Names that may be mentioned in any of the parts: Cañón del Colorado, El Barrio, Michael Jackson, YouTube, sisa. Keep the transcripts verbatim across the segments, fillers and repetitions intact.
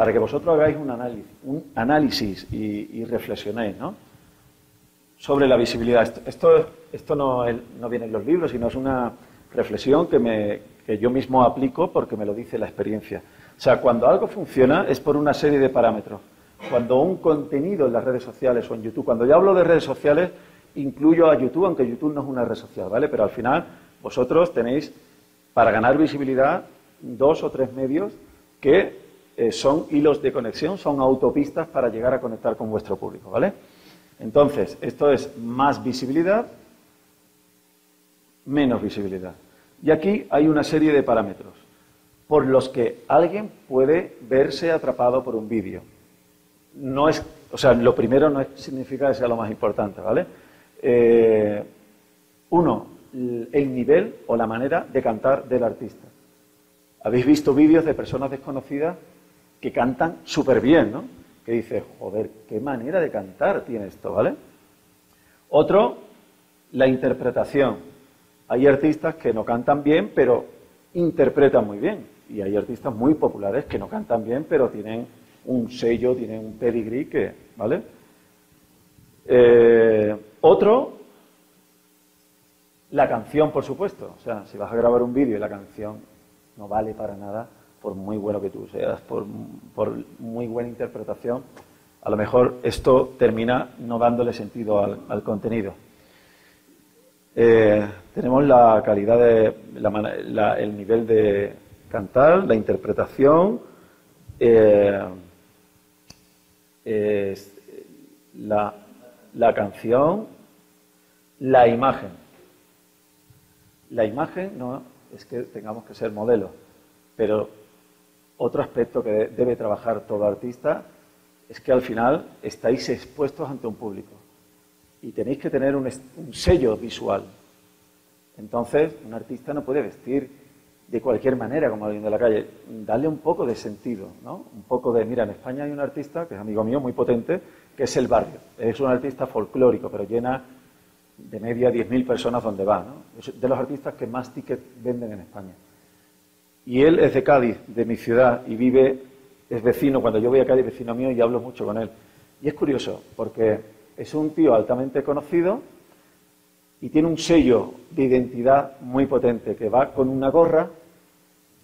para que vosotros hagáis un análisis, un análisis y, y reflexionéis, ¿no?, sobre la visibilidad. Esto, esto, esto no, no viene en los libros, sino es una reflexión que, me, que yo mismo aplico porque me lo dice la experiencia. O sea, cuando algo funciona es por una serie de parámetros. Cuando un contenido en las redes sociales o en YouTube, cuando yo hablo de redes sociales, incluyo a YouTube, aunque YouTube no es una red social, ¿vale? Pero al final vosotros tenéis, para ganar visibilidad, dos o tres medios que eh, son hilos de conexión, son autopistas para llegar a conectar con vuestro público, ¿vale? Entonces, esto es más visibilidad, menos visibilidad. Y aquí hay una serie de parámetros por los que alguien puede verse atrapado por un vídeo. No es, o sea, lo primero no significa que sea lo más importante, ¿vale? Eh, uno, el nivel o la manera de cantar del artista. Habéis visto vídeos de personas desconocidas que cantan súper bien, ¿no? Que dices, joder, qué manera de cantar tiene esto, ¿vale? Otro, la interpretación. Hay artistas que no cantan bien, pero interpretan muy bien. Y hay artistas muy populares que no cantan bien, pero tienen un sello, tienen un pedigrí que, ¿vale? Eh, otro, la canción, por supuesto. O sea, si vas a grabar un vídeo y la canción no vale para nada, por muy bueno que tú seas, por, por muy buena interpretación, a lo mejor esto termina no dándole sentido al, al contenido. Eh, tenemos la calidad, de, la, la, el nivel de cantar, la interpretación, eh, eh, la, la canción, la imagen. La imagen no es que tengamos que ser modelos, pero otro aspecto que debe trabajar todo artista es que al final estáis expuestos ante un público y tenéis que tener un, un sello visual. Entonces, un artista no puede vestir de cualquier manera como alguien de la calle. Darle un poco de sentido, ¿no? Un poco de, mira, en España hay un artista que es amigo mío, muy potente, que es El Barrio. Es un artista folclórico, pero llena de media diez mil personas donde va, ¿no? Es de los artistas que más tickets venden en España. Y él es de Cádiz, de mi ciudad, y vive, es vecino, cuando yo voy a Cádiz, vecino mío, y hablo mucho con él. Y es curioso, porque es un tío altamente conocido y tiene un sello de identidad muy potente, que va con una gorra,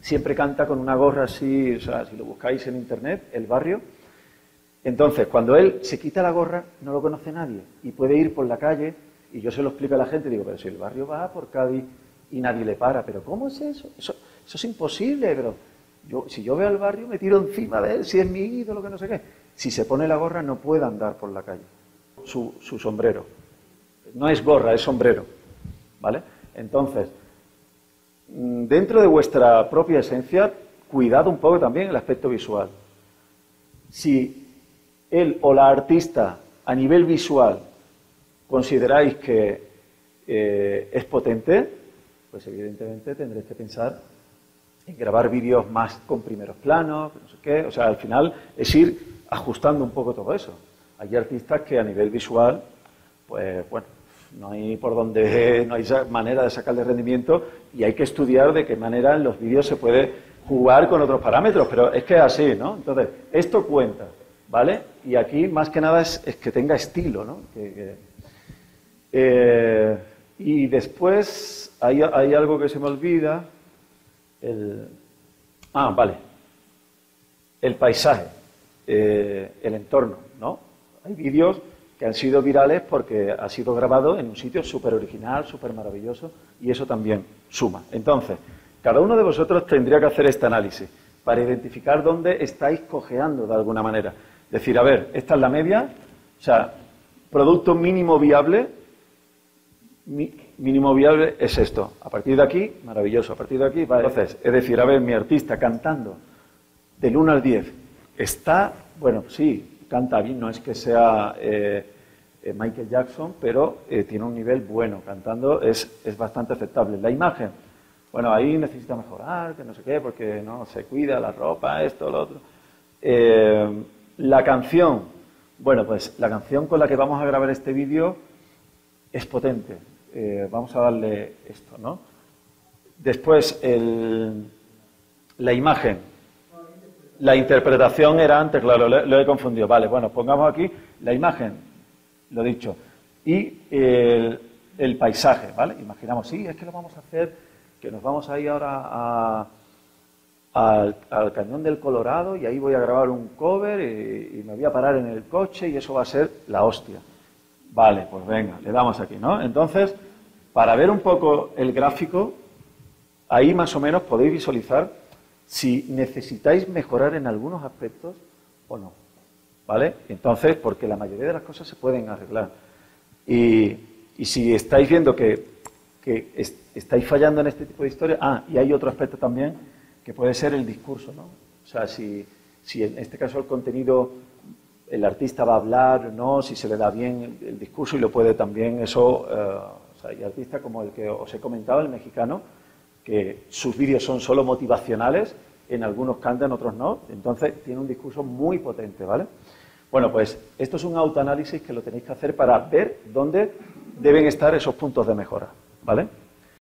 siempre canta con una gorra así, o sea, si lo buscáis en internet, El Barrio. Entonces, cuando él se quita la gorra, no lo conoce nadie, y puede ir por la calle, y yo se lo explico a la gente, digo, pero si El Barrio va por Cádiz y nadie le para, pero ¿cómo es eso? Eso Eso es imposible, pero yo, si yo veo al Barrio me tiro encima de él, si es mi ídolo, que no sé qué. Si se pone la gorra no puede andar por la calle. Su, su sombrero. No es gorra, es sombrero, ¿vale? Entonces, dentro de vuestra propia esencia, cuidad un poco también el aspecto visual. Si él o la artista, a nivel visual, consideráis que eh, es potente, pues evidentemente tendréis que pensar en grabar vídeos más con primeros planos, no sé qué. O sea, al final es ir ajustando un poco todo eso. Hay artistas que a nivel visual, pues bueno, no hay por dónde, no hay manera de sacarle rendimiento y hay que estudiar de qué manera en los vídeos se puede jugar con otros parámetros, pero es que es así, ¿no? Entonces, esto cuenta, ¿vale? Y aquí más que nada es, es que tenga estilo, ¿no? Que, que, eh, y después hay, hay algo que se me olvida. El, ah, vale. El paisaje, eh, el entorno, ¿no? Hay vídeos que han sido virales porque ha sido grabado en un sitio súper original, súper maravilloso, y eso también suma. Entonces, cada uno de vosotros tendría que hacer este análisis para identificar dónde estáis cojeando de alguna manera. Decir, a ver, esta es la media, o sea, producto mínimo viable, mi, mínimo viable es esto. A partir de aquí, maravilloso. A partir de aquí, vale. Entonces, es decir, a ver, mi artista cantando del uno al diez está, bueno, sí, canta bien, no es que sea eh, Michael Jackson, pero eh, tiene un nivel bueno. Cantando es, es bastante aceptable. La imagen, bueno, ahí necesita mejorar, que no sé qué, porque no se cuida la ropa, esto, lo otro. Eh, la canción, bueno, pues la canción con la que vamos a grabar este vídeo es potente. Eh, vamos a darle esto, ¿no? Después, el, la imagen. La interpretación era antes, claro, lo, lo he confundido. Vale, bueno, pongamos aquí la imagen, lo dicho, y el, el paisaje, ¿vale? Imaginamos, sí, es que lo vamos a hacer, que nos vamos ahí ahora a, a, al, al Cañón del Colorado y ahí voy a grabar un cover y, y me voy a parar en el coche y eso va a ser la hostia. Vale, pues venga, le damos aquí, ¿no? Entonces, para ver un poco el gráfico, ahí más o menos podéis visualizar si necesitáis mejorar en algunos aspectos o no, ¿vale? Entonces, porque la mayoría de las cosas se pueden arreglar. Y, y si estáis viendo que, que est- estáis fallando en este tipo de historias, ah, y hay otro aspecto también que puede ser el discurso, ¿no? O sea, si, si en este caso el contenido, el artista va a hablar o no, si se le da bien el, el discurso y lo puede también eso, eh, o sea, hay artistas como el que os he comentado, el mexicano, que sus vídeos son solo motivacionales, en algunos cantan, en otros no, entonces tiene un discurso muy potente, ¿vale? Bueno, pues esto es un autoanálisis que lo tenéis que hacer para ver dónde deben estar esos puntos de mejora, ¿vale?